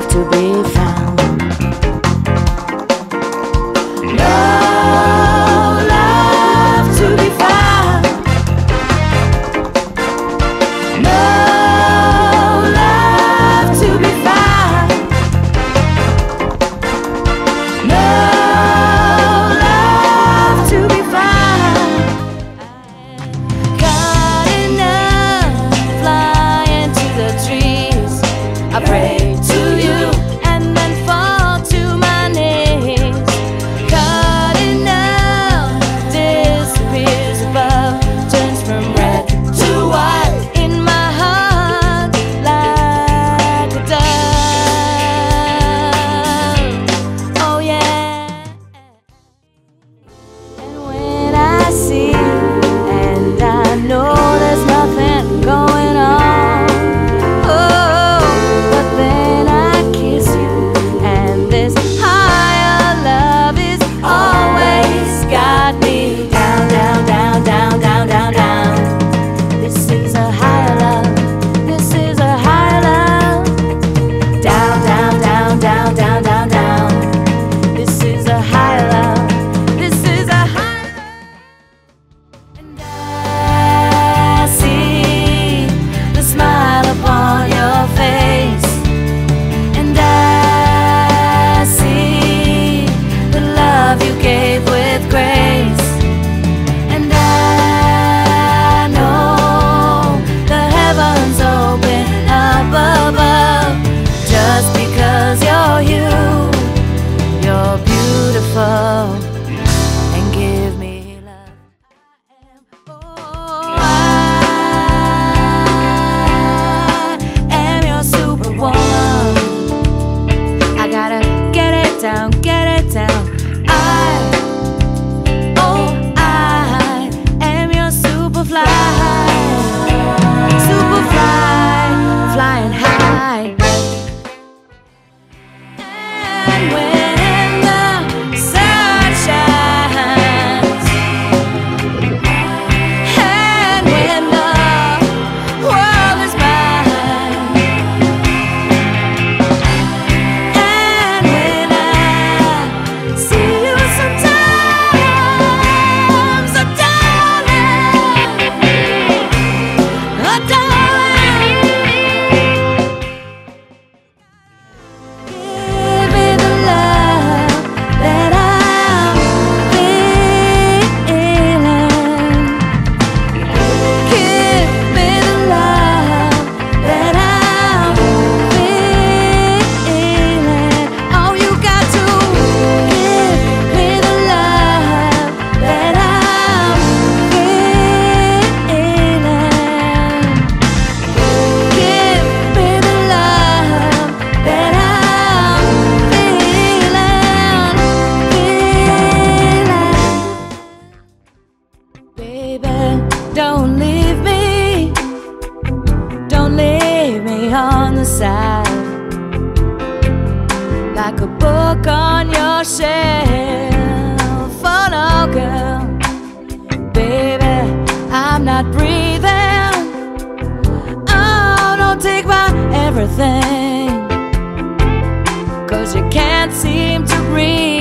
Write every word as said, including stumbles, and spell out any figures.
love to be found. And give me love. I am your superwoman. I gotta get it down, get it down. I, oh, I am your superfly. Superfly, flying high. And when like a book on your shelf, oh no girl, baby, I'm not breathing. Oh, don't take my everything, 'cause you can't seem to breathe.